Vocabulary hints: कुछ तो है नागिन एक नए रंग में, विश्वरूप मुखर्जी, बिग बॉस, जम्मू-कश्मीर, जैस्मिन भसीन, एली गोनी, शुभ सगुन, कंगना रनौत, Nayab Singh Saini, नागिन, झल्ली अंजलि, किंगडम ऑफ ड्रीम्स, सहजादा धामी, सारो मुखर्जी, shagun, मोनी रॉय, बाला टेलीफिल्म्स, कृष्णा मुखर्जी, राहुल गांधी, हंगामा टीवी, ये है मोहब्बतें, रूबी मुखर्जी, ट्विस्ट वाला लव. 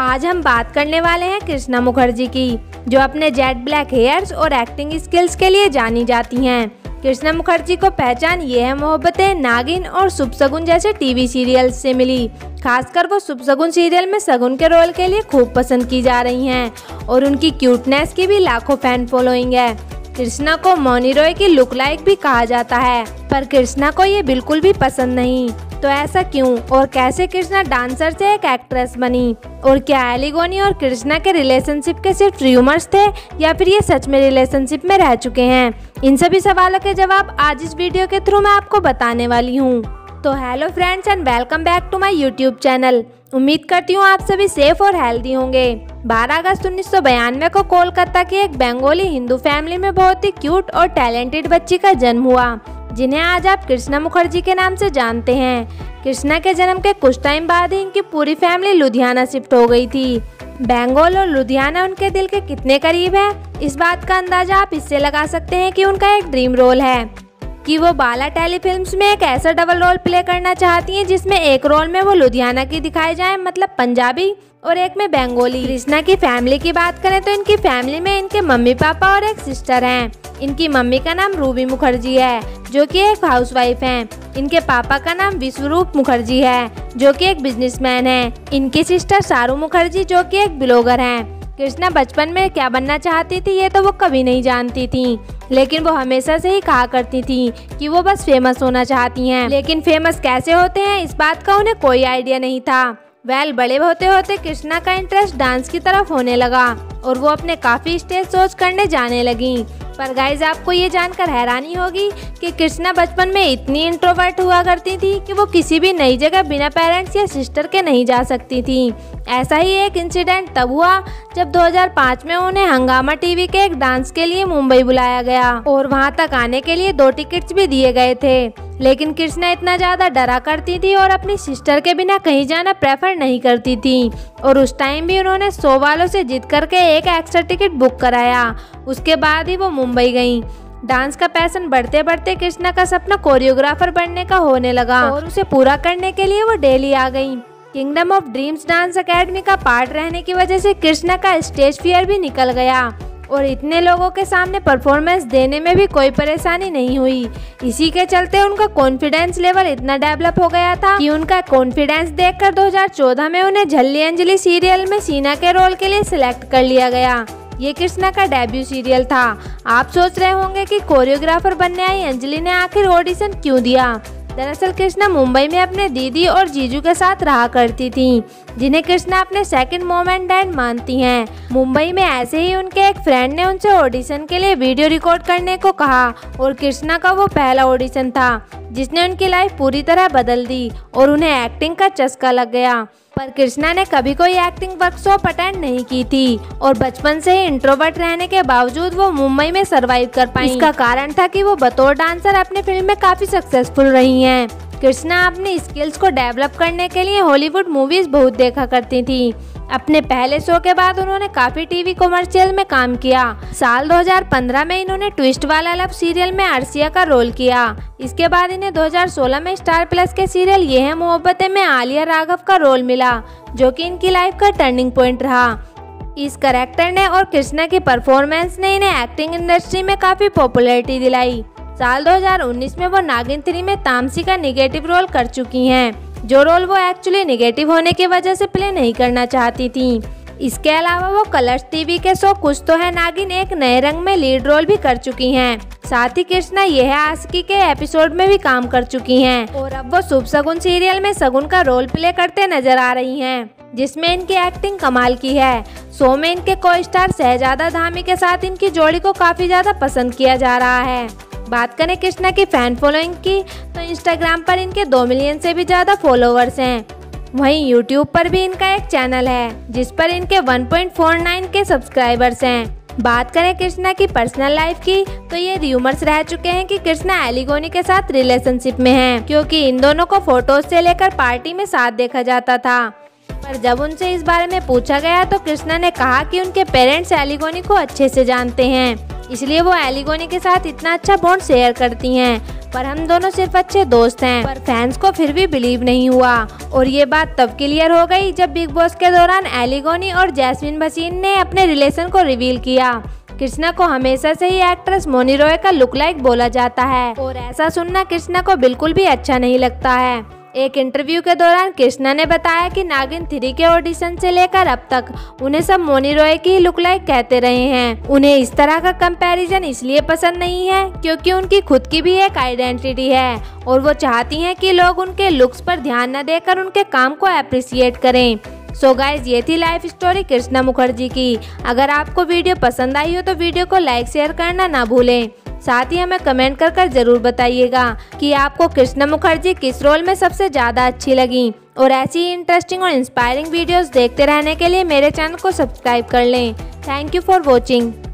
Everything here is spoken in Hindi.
आज हम बात करने वाले हैं कृष्णा मुखर्जी की, जो अपने जेट ब्लैक हेयर्स और एक्टिंग स्किल्स के लिए जानी जाती हैं। कृष्णा मुखर्जी को पहचान ये है मोहब्बतें, नागिन और शुभ सगुन जैसे टीवी सीरियल से मिली। खासकर वो शुभ सगुन सीरियल में सगुन के रोल के लिए खूब पसंद की जा रही हैं और उनकी क्यूटनेस की भी लाखों फैन फॉलोइंग है। कृष्णा को मोनी रॉय की लुक लाइक भी कहा जाता है, पर कृष्णा को ये बिल्कुल भी पसंद नहीं। तो ऐसा क्यों और कैसे कृष्णा डांसर से एक एक्ट्रेस बनी, और क्या एली गोनी और कृष्णा के रिलेशनशिप के सिर्फ रूमर्स थे या फिर ये सच में रिलेशनशिप में रह चुके हैं? इन सभी सवालों के जवाब आज इस वीडियो के थ्रू मैं आपको बताने वाली हूँ। तो hello friends and welcome back to my YouTube channel. उम्मीद करती हूँ आप सभी सेफ और हेल्दी होंगे। 12 अगस्त 1992 को कोलकाता की एक बंगाली हिंदू फैमिली में बहुत ही क्यूट और टैलेंटेड बच्ची का जन्म हुआ, जिन्हें आज आप कृष्णा मुखर्जी के नाम से जानते हैं। कृष्णा के जन्म के कुछ टाइम बाद ही इनकी पूरी फैमिली लुधियाना शिफ्ट हो गई थी। बंगाल और लुधियाना उनके दिल के कितने करीब है, इस बात का अंदाजा आप इससे लगा सकते हैं कि उनका एक ड्रीम रोल है कि वो बाला टेलीफिल्म्स में एक ऐसा डबल रोल प्ले करना चाहती हैं जिसमें एक रोल में वो लुधियाना की दिखाई जाए, मतलब पंजाबी, और एक में बंगाली। कृष्णा की फैमिली की बात करें तो इनकी फैमिली में इनके मम्मी पापा और एक सिस्टर हैं। इनकी मम्मी का नाम रूबी मुखर्जी है, जो कि एक हाउसवाइफ हैं। इनके पापा का नाम विश्वरूप मुखर्जी है, जो कि एक बिजनेसमैन है। इनकी सिस्टर सारो मुखर्जी, जो कि एक ब्लॉगर हैं। कृष्णा बचपन में क्या बनना चाहती थी ये तो वो कभी नहीं जानती थी, लेकिन वो हमेशा से ही कहा करती थी कि वो बस फेमस होना चाहती हैं। लेकिन फेमस कैसे होते हैं इस बात का उन्हें कोई आइडिया नहीं था। बड़े होते होते कृष्णा का इंटरेस्ट डांस की तरफ होने लगा और वो अपने काफी स्टेज शोज करने जाने लगी। पर गाइज आपको ये जानकर हैरानी होगी कि कृष्णा बचपन में इतनी इंट्रोवर्ट हुआ करती थी कि वो किसी भी नई जगह बिना पेरेंट्स या सिस्टर के नहीं जा सकती थी। ऐसा ही एक इंसिडेंट तब हुआ जब 2005 में उन्हें हंगामा टीवी के एक डांस के लिए मुंबई बुलाया गया और वहाँ तक आने के लिए 2 टिकट्स भी दिए गए थे, लेकिन कृष्णा इतना ज़्यादा डरा करती थी और अपनी सिस्टर के बिना कहीं जाना प्रेफर नहीं करती थी। और उस टाइम भी उन्होंने 100 वालों से जिद करके एक एक्स्ट्रा टिकट बुक कराया। उसके बाद ही वो मुंबई गईं। डांस का पैशन बढ़ते बढ़ते कृष्णा का सपना कोरियोग्राफर बनने का होने लगा और उसे पूरा करने के लिए वो दिल्ली आ गईं। किंगडम ऑफ ड्रीम्स dance academy का पार्ट रहने की वजह से कृष्णा का स्टेज फियर भी निकल गया और इतने लोगों के सामने परफॉर्मेंस देने में भी कोई परेशानी नहीं हुई। इसी के चलते उनका कॉन्फिडेंस लेवल इतना डेवलप हो गया था कि उनका कॉन्फिडेंस देखकर 2014 में उन्हें झल्ली अंजलि सीरियल में सीना के रोल के लिए सिलेक्ट कर लिया गया। ये कृष्णा का डेब्यू सीरियल था। आप सोच रहे होंगे कि कोरियोग्राफर बनने आई अंजलि ने आखिर ऑडिशन क्यों दिया। दरअसल कृष्णा मुंबई में अपने दीदी और जीजू के साथ रहा करती थी, जिन्हें कृष्णा अपने सेकंड मॉम एंड डैड मानती हैं। मुंबई में ऐसे ही उनके एक फ्रेंड ने उनसे ऑडिशन के लिए वीडियो रिकॉर्ड करने को कहा और कृष्णा का वो पहला ऑडिशन था जिसने उनकी लाइफ पूरी तरह बदल दी और उन्हें एक्टिंग का चस्का लग गया। पर कृष्णा ने कभी कोई एक्टिंग वर्कशॉप अटेंड नहीं की थी और बचपन से ही इंट्रोवर्ट रहने के बावजूद वो मुंबई में सरवाइव कर पाई। इसका कारण था कि वो बतौर डांसर अपनी फिल्म में काफी सक्सेसफुल रही हैं। कृष्णा अपनी स्किल्स को डेवलप करने के लिए हॉलीवुड मूवीज बहुत देखा करती थी। अपने पहले शो के बाद उन्होंने काफी टीवी कॉमर्शियल में काम किया। साल 2015 में इन्होंने ट्विस्ट वाला लव सीरियल में आर्शिया का रोल किया। इसके बाद इन्हें 2016 में स्टार प्लस के सीरियल ये है मोहब्बतें में आलिया राघव का रोल मिला, जो कि इनकी लाइफ का टर्निंग पॉइंट रहा। इस कैरेक्टर ने और कृष्णा की परफॉर्मेंस ने इन्हें एक्टिंग इंडस्ट्री में काफी पॉपुलैरिटी दिलाई। साल 2019 में वो नागिन 3 में तामसी का निगेटिव रोल कर चुकी हैं, जो रोल वो एक्चुअली नेगेटिव होने की वजह से प्ले नहीं करना चाहती थी। इसके अलावा वो कलर्स टीवी के शो कुछ तो है नागिन एक नए रंग में लीड रोल भी कर चुकी हैं। साथ ही कृष्णा ये है आशिकी के एपिसोड में भी काम कर चुकी हैं और अब वो शुभ सगुन सीरियल में सगुन का रोल प्ले करते नजर आ रही हैं, जिसमें इनकी एक्टिंग कमाल की है। शो में इनके को स्टार सहजादा धामी के साथ इनकी जोड़ी को काफी ज्यादा पसंद किया जा रहा है। बात करें कृष्णा की फैन फॉलोइंग की तो इंस्टाग्राम पर इनके 2 मिलियन से भी ज़्यादा फॉलोवर्स हैं। वहीं यूट्यूब पर भी इनका एक चैनल है जिस पर इनके 1.49 के सब्सक्राइबर्स हैं। बात करें कृष्णा की पर्सनल लाइफ की तो ये रूमर्स रह चुके हैं कि कृष्णा एली गोनी के साथ रिलेशनशिप में हैं, क्योंकि इन दोनों को फोटोज से लेकर पार्टी में साथ देखा जाता था। पर जब उनसे इस बारे में पूछा गया तो कृष्णा ने कहा कि उनके पेरेंट्स एली गोनी को अच्छे से जानते हैं इसलिए वो एली गोनी के साथ इतना अच्छा बॉन्ड शेयर करती हैं। पर हम दोनों सिर्फ अच्छे दोस्त हैं, पर फैंस को फिर भी बिलीव नहीं हुआ। और ये बात तब क्लियर हो गई जब बिग बॉस के दौरान एली गोनी और जैस्मिन भसीन ने अपने रिलेशन को रिवील किया। कृष्णा को हमेशा से ही एक्ट्रेस मोनी रॉय का लुक लाइक बोला जाता है और ऐसा सुनना कृष्णा को बिल्कुल भी अच्छा नहीं लगता है। एक इंटरव्यू के दौरान कृष्णा ने बताया कि नागिन 3 के ऑडिशन से लेकर अब तक उन्हें सब मोनी रॉय की ही लुक लाइक कहते रहे हैं। उन्हें इस तरह का कंपैरिजन इसलिए पसंद नहीं है क्योंकि उनकी खुद की भी एक आइडेंटिटी है और वो चाहती हैं कि लोग उनके लुक्स पर ध्यान न देकर उनके काम को अप्रिसिएट करें। सो गाइज, ये थी लाइफ स्टोरी कृष्णा मुखर्जी की। अगर आपको वीडियो पसंद आई हो तो वीडियो को लाइक शेयर करना ना भूलें। साथ ही हमें कमेंट कर जरूर बताइएगा कि आपको कृष्णा मुखर्जी किस रोल में सबसे ज़्यादा अच्छी लगी। और ऐसी ही इंटरेस्टिंग और इंस्पायरिंग वीडियोस देखते रहने के लिए मेरे चैनल को सब्सक्राइब कर लें। Thank you for watching.